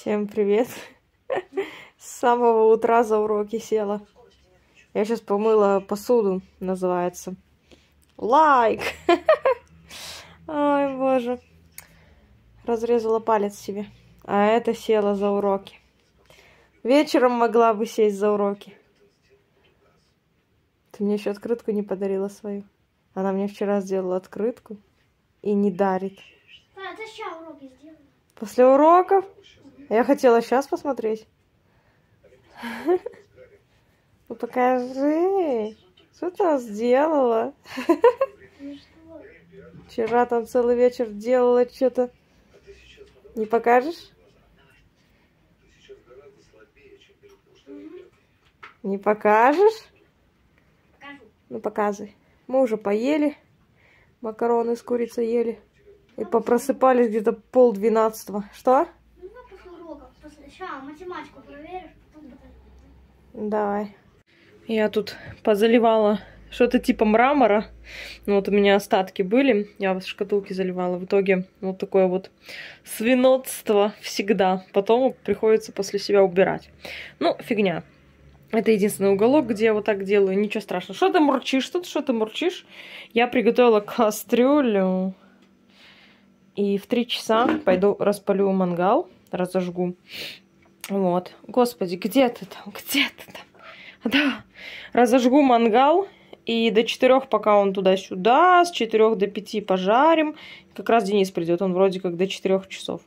Всем привет. С самого утра за уроки села. Я сейчас помыла посуду, называется. Лайк! Ой, боже. Разрезала палец себе. А это села за уроки. Вечером могла бы сесть за уроки. Ты мне еще открытку не подарила свою. Она мне вчера сделала открытку и не дарит. А, ты сейчас уроки сделала? После уроков? Я хотела сейчас посмотреть. Ну покажи, что ты сделала? Вчера там целый вечер делала что-то. Не покажешь? Не покажешь? Ну показывай. Мы уже поели. Макароны с курицей ели. И попросыпались где-то 11:30. Что? Ну, после уроков. Сейчас математику проверишь, потом... Давай. Я тут позаливала что-то типа мрамора. Ну, вот у меня остатки были. Я в шкатулке заливала. В итоге вот такое вот свинотство всегда. Потом приходится после себя убирать. Ну, фигня. Это единственный уголок, где я вот так делаю. Ничего страшного. Что ты мурчишь? Тут что ты мурчишь? Я приготовила кастрюлю. И в 3 часа пойду распалю мангал. Разожгу. Вот. Господи, где ты там? Где ты там? Да. Разожгу мангал. И до 4, пока он туда-сюда. С 4 до 5 пожарим. Как раз Денис придет. Он вроде как до 4 часов.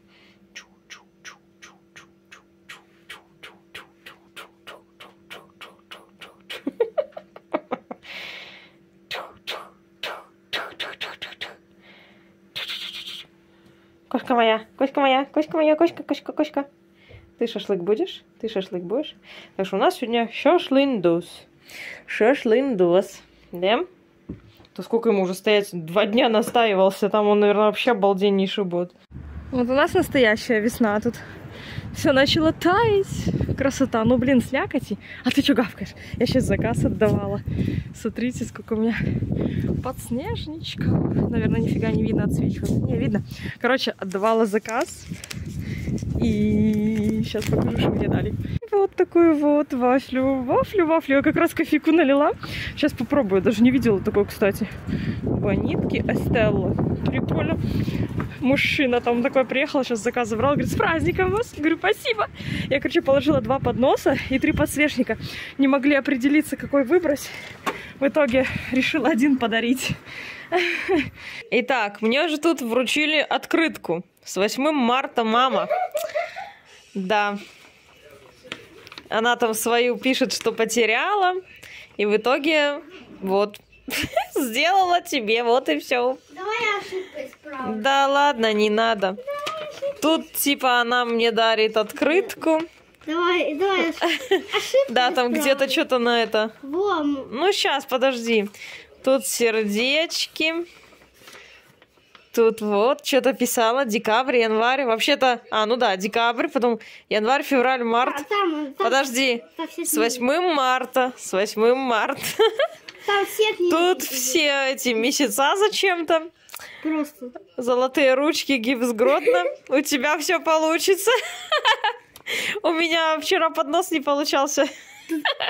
Кошка моя, кошка моя, кошка моя, кошка, кошка, кошка. Ты шашлык будешь? Ты шашлык будешь? Так что у нас сегодня шашлындос. Шашлындос. Да? То сколько ему уже стоять? 2 дня настаивался. Там он, наверное, вообще обалденнейший бот. Вот у нас настоящая весна тут. Все начало таять. Красота. Ну, блин, слякоти. А ты что гавкаешь? Я сейчас заказ отдавала. Смотрите, сколько у меня подснежничков. Наверное, нифига не видно от свечи. Не, видно. Короче, отдавала заказ. И сейчас покажу, что мне дали. Вот такую вот вафлю. Вафлю. Я как раз кофейку налила. Сейчас попробую. Даже не видела такой, кстати. Ванитки Эстелла. Прикольно. Мужчина там такой приехал, сейчас заказ забрал. Говорит, с праздником вас. Говорю, спасибо. Я, короче, положила 2 подноса и 3 подсвечника. Не могли определиться, какой выбрать. В итоге решила один подарить. Итак, мне же тут вручили открытку. С 8 марта мама. Да. Она там свою пишет, что потеряла. И в итоге вот сделала тебе. Вот и все. Давай я ошибку исправлю. Да ладно, не надо. Тут типа она мне дарит открытку. Давай ошибку. Да, там где-то что-то на это. Ну сейчас, подожди. Тут сердечки. Тут вот что-то писала. Декабрь, январь. Вообще-то... А, ну да, декабрь, потом январь, февраль, март. А, там, подожди. С 8 марта. С 8 марта. Там все книги. Тут все эти месяца зачем-то. Просто. Золотые ручки, гипс Гродно. У тебя все получится. У меня вчера поднос не получался.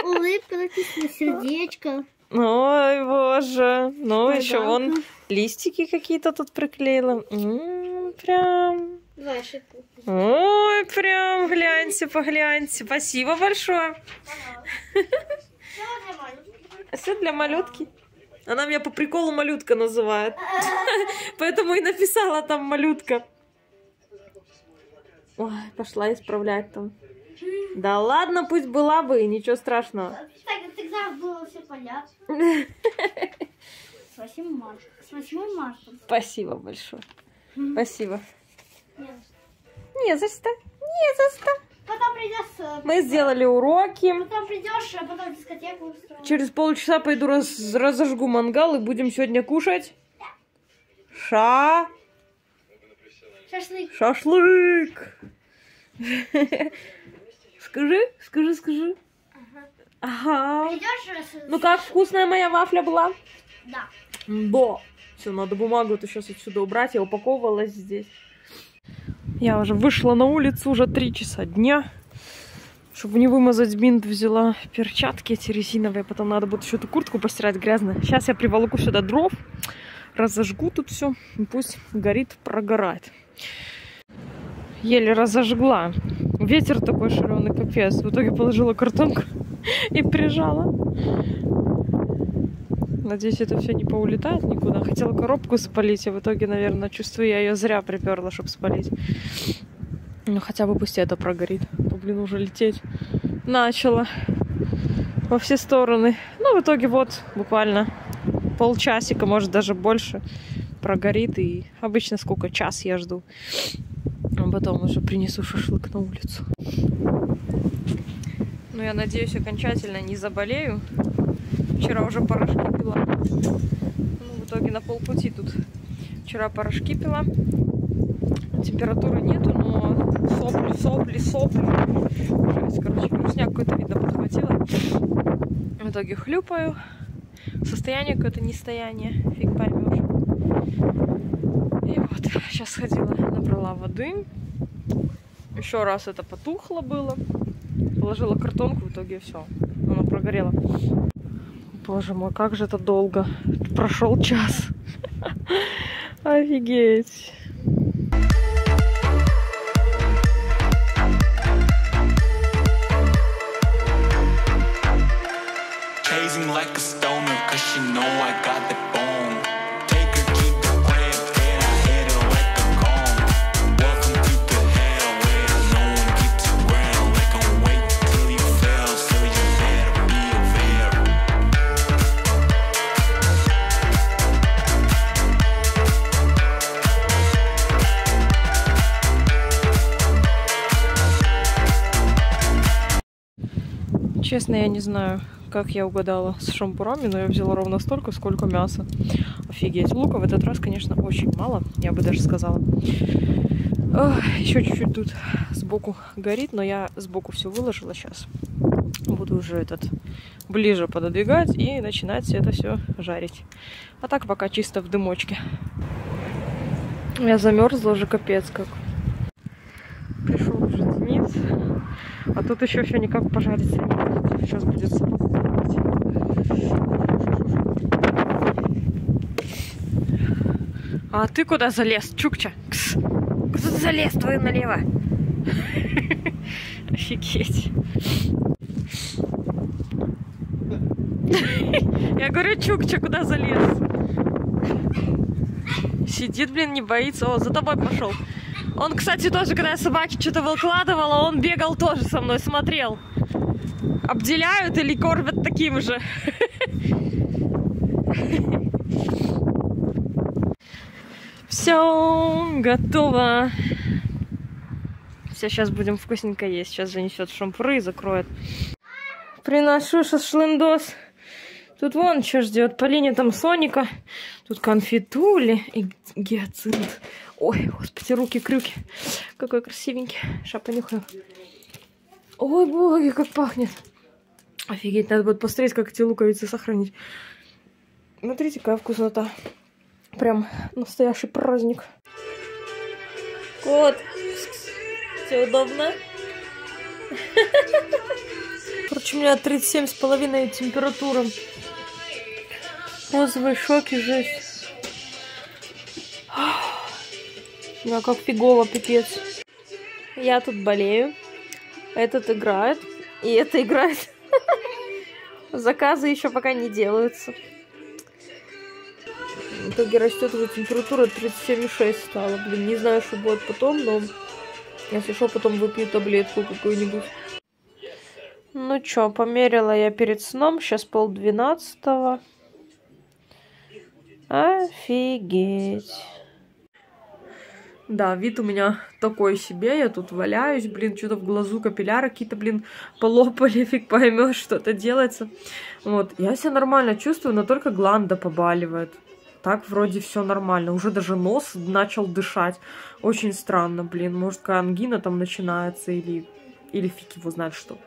Улыбка, написано сердечко. Ой, боже. Ну, еще вон листики какие-то тут приклеила. Прям. Ой, прям, гляньте, погляньте. Спасибо большое. Все для малютки. Она меня по приколу малютка называет. Поэтому и написала там малютка. Ой, пошла исправлять там. Да ладно, пусть была бы, ничего страшного. Тогда было все понятно. С 8 марта. С 8 марта. Спасибо большое. Спасибо. Не за что. Не за что. Потом придешь... Мы сделали уроки. Потом придешь, а потом дискотеку устроим. Через полчаса пойду разожгу мангал и будем сегодня кушать. Да. Шашлык. Шашлык. Скажи. Ага. Придешь, ну как, вкусная моя вафля была? Да. Бо. Все, надо бумагу-то сейчас отсюда убрать. Я упаковывалась здесь. Я уже вышла на улицу, уже 3 часа дня. Чтобы не вымазать бинт, взяла перчатки эти резиновые. Потом надо будет еще эту куртку постирать грязно. Сейчас я приволоку сюда дров, разожгу тут все. И пусть горит, прогорает. Еле разожгла. Ветер такой шареный, капец. В итоге положила картонку и прижала. Надеюсь, это все не поулетает никуда. Хотела коробку спалить, а в итоге, наверное, чувствую, я ее зря приперла, чтобы спалить. Ну, хотя бы пусть это прогорит. То, блин, уже лететь начало во все стороны. Ну, в итоге вот буквально полчасика, может, даже больше прогорит. И обычно сколько? Час я жду. А потом уже принесу шашлык на улицу. Ну, я надеюсь, окончательно не заболею. Вчера уже порошки пила. Ну, в итоге на полпути тут. Вчера порошки пила. Температуры нету, но сопли. Жесть, короче, вкусняк какой-то, видно, подхватила. В итоге хлюпаю. Состояние какое-то нестояние. Фиг поймешь. И вот, сейчас сходила, набрала воды. Еще раз это потухло было. Положила картонку, в итоге все. Оно прогорело. Боже мой, как же это долго. Прошел час. Офигеть. Честно, я не знаю, как я угадала с шампурами, но я взяла ровно столько, сколько мяса. Офигеть. Лука в этот раз, конечно, очень мало, я бы даже сказала. Еще чуть-чуть тут сбоку горит, но я сбоку все выложила сейчас. Буду уже этот ближе пододвигать и начинать это все жарить. А так пока чисто в дымочке. Я замерзла уже капец как. Пришел уже Денис. А тут еще все никак пожариться не будет. Сейчас будет собаку кормить. А ты куда залез, Чукча? Кс. Куда ты залез, твою налево? Офигеть. Я говорю, Чукча, куда залез? Сидит, блин, не боится. О, за тобой пошел. Он, кстати, тоже, когда я собаке что-то выкладывала, он бегал тоже со мной, смотрел. Обделяют или кормят таким же. Все, готово. Все, сейчас будем вкусненько есть. Сейчас занесет шампуры и закроет. Приношу шашлындос. Тут вон что ждет. Полине там Соника. Тут конфетули и гиацинт. Ой, господи, руки-крюки. Какой красивенький. Сейчас понюхаю. Ой, боги, как пахнет. Офигеть, надо будет посмотреть, как эти луковицы сохранить. Смотрите, какая вкуснота. Прям настоящий праздник. Кот. Все удобно. Короче, у меня 37,5 температура. Розовые шоки, жесть. Я как фигово, пипец. Я тут болею. Этот играет. И это играет. Заказы еще пока не делаются. В итоге растет уже температура, 37,6 стала. Блин, не знаю, что будет потом, но... Если что, потом выпью таблетку какую-нибудь. Ну чё, померила я перед сном. Сейчас 11:30. Офигеть. Да, вид у меня такой себе, я тут валяюсь, блин, что-то в глазу капилляры какие-то, блин, полопали, фиг поймешь, что-то делается. Вот, я себя нормально чувствую, но только гланда побаливает. Так вроде все нормально, уже даже нос начал дышать. Очень странно, блин, может, какая ангина там начинается или фиг его знает что.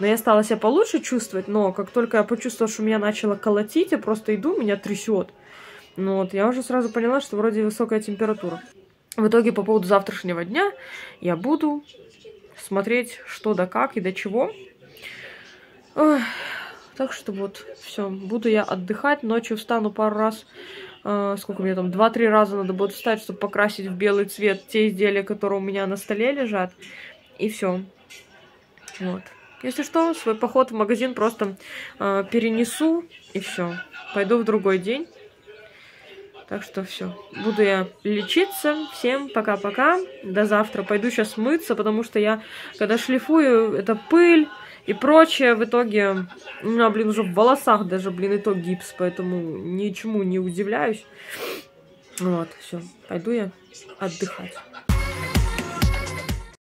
Но я стала себя получше чувствовать, но как только я почувствовала, что меня начало колотить, я просто иду, меня трясет. Ну вот, я уже сразу поняла, что вроде высокая температура. В итоге по поводу завтрашнего дня я буду смотреть, что да как и до чего. Ой, так что вот, все, буду я отдыхать, ночью встану пару раз, сколько мне там, 2-3 раза надо будет встать, чтобы покрасить в белый цвет те изделия, которые у меня на столе лежат, и все. Вот. Если что, свой поход в магазин просто перенесу, и все. Пойду в другой день. Так что все. Буду я лечиться. Всем пока-пока. До завтра. Пойду сейчас мыться, потому что я, когда шлифую, это пыль и прочее. В итоге у меня, блин, уже в волосах даже, блин, и то гипс. Поэтому ничему не удивляюсь. Вот, все. Пойду я отдыхать.